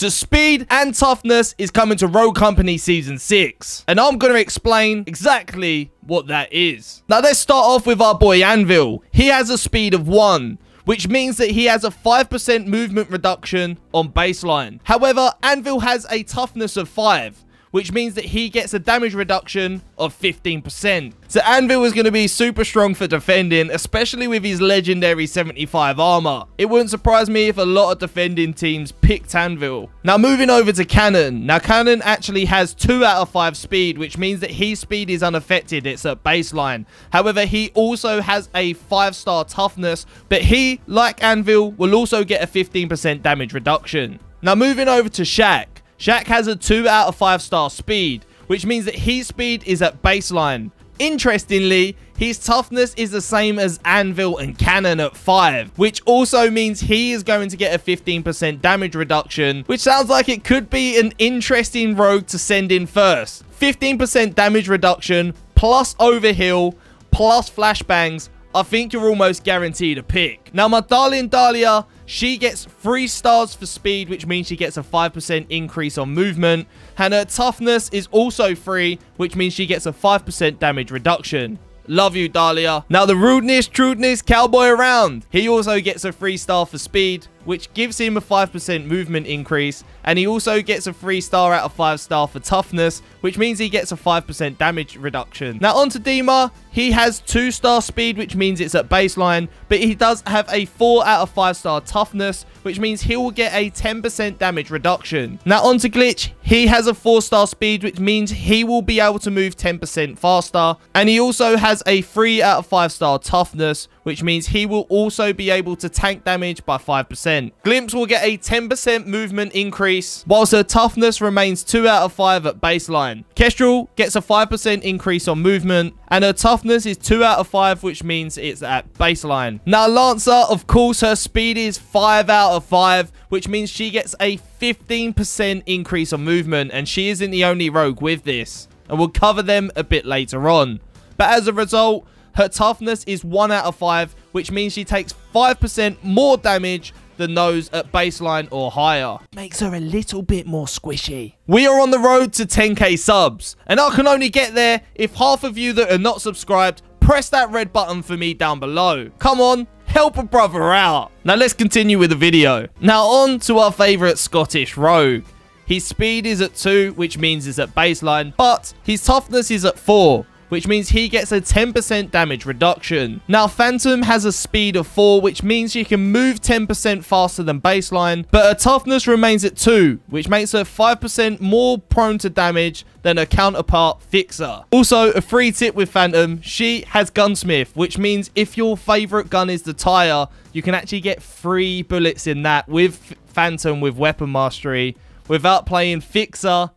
So speed and toughness is coming to Rogue Company Season 6. And I'm going to explain exactly what that is. Now let's start off with our boy Anvil. He has a speed of 1. Which means that he has a 5% movement reduction on baseline. However, Anvil has a toughness of 5. Which means that he gets a damage reduction of 15%. So Anvil is going to be super strong for defending, especially with his legendary 75 armor. It wouldn't surprise me if a lot of defending teams picked Anvil. Now moving over to Cannon. Now Cannon actually has 2 out of 5 speed, which means that his speed is unaffected. It's at baseline. However, he also has a 5-star toughness, but he, like Anvil, will also get a 15% damage reduction. Now moving over to Shaq. Shaq has a 2 out of 5-star speed, which means that his speed is at baseline. Interestingly, his toughness is the same as Anvil and Cannon at 5, which also means he is going to get a 15% damage reduction, which sounds like it could be an interesting rogue to send in first. 15% damage reduction, plus overheal, plus flashbangs. I think you're almost guaranteed a pick. Now, my darling Dahlia, she gets 3 stars for speed, which means she gets a 5% increase on movement. And her toughness is also 3, which means she gets a 5% damage reduction. Love you, Dahlia. Now, the rudeness, trudeness, cowboy around. He also gets a 3-star for speed, which gives him a 5% movement increase. And he also gets a 3-star out of 5-star for toughness, which means he gets a 5% damage reduction. Now, onto Dima. He has 2-star speed, which means it's at baseline. But he does have a 4 out of 5-star toughness, which means he will get a 10% damage reduction. Now, onto Glitch. He has a 4-star speed, which means he will be able to move 10% faster. And he also has a 3 out of 5-star toughness, which means he will also be able to tank damage by 5%. Glimpse will get a 10% movement increase, whilst her toughness remains 2 out of 5 at baseline. Kestrel gets a 5% increase on movement, and her toughness is 2 out of 5, which means it's at baseline. Now, Lancer, of course, her speed is 5 out of 5, which means she gets a 15% increase on movement, and she isn't the only rogue with this, and we'll cover them a bit later on. But as a result, her toughness is 1 out of 5, which means she takes 5% more damage than those at baseline or higher. Makes her a little bit more squishy. We are on the road to 10k subs, and I can only get there if half of you that are not subscribed press that red button for me down below. Come on, help a brother out. Now let's continue with the video. Now on to our favourite Scottish rogue. His speed is at 2, which means it's at baseline, but his toughness is at 4. Which means he gets a 10% damage reduction. Now, Phantom has a speed of 4, which means she can move 10% faster than baseline, but her toughness remains at 2, which makes her 5% more prone to damage than her counterpart, Fixer. Also, a free tip with Phantom, she has Gunsmith, which means if your favorite gun is the Tyr, you can actually get 3 bullets in that with Phantom with Weapon Mastery without playing Fixer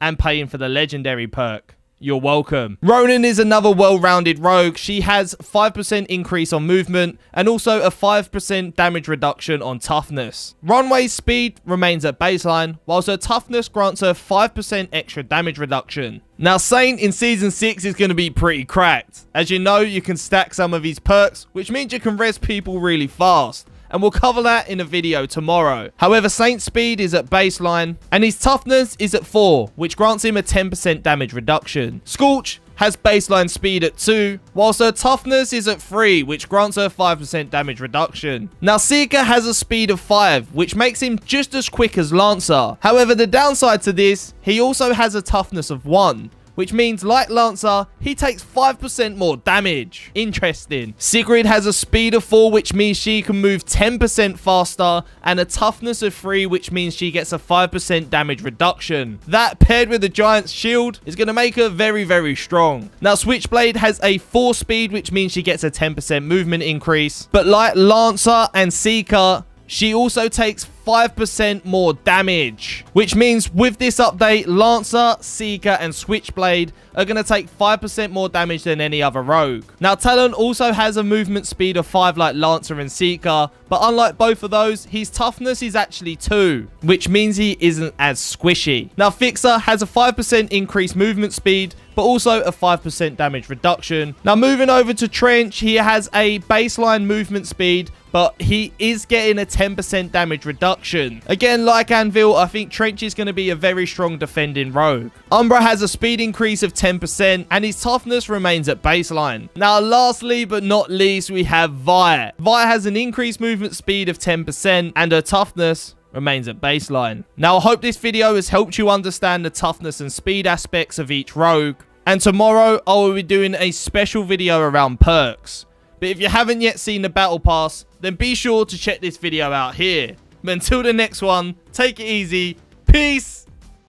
and paying for the legendary perk. You're welcome. Ronan is another well-rounded rogue. She has 5% increase on movement and also a 5% damage reduction on toughness. Runway's speed remains at baseline, whilst her toughness grants her 5% extra damage reduction. Now, Saint in Season 6 is going to be pretty cracked. As you know, you can stack some of his perks, which means you can res people really fast. And we'll cover that in a video tomorrow. However, Saint's speed is at baseline, and his toughness is at 4, which grants him a 10% damage reduction. Scorch has baseline speed at 2, whilst her toughness is at 3, which grants her 5% damage reduction. Now, Seeker has a speed of 5, which makes him just as quick as Lancer. However, the downside to this, he also has a toughness of 1. Which means, like Lancer, he takes 5% more damage. Interesting. Sigrid has a speed of 4, which means she can move 10% faster, and a toughness of 3, which means she gets a 5% damage reduction. That, paired with the Giant's Shield, is going to make her very, very strong. Now, Switchblade has a 4 speed, which means she gets a 10% movement increase. But like Lancer and Seeker, she also takes 5% more damage, which means with this update, Lancer, Seeker, and Switchblade are going to take 5% more damage than any other rogue. Now, Talon also has a movement speed of 5 like Lancer and Seeker, but unlike both of those, his toughness is actually 2, which means he isn't as squishy. Now, Fixer has a 5% increased movement speed, but also a 5% damage reduction. Now, moving over to Trench, he has a baseline movement speed, but he is getting a 10% damage reduction. Again, like Anvil, I think Trench is going to be a very strong defending rogue. Umbra has a speed increase of 10%, and his toughness remains at baseline. Now, lastly but not least, we have Vy. Vy has an increased movement speed of 10%, and her toughness remains at baseline. Now, I hope this video has helped you understand the toughness and speed aspects of each rogue. And tomorrow, I will be doing a special video around perks. But if you haven't yet seen the battle pass, then be sure to check this video out here. But until the next one, take it easy. Peace!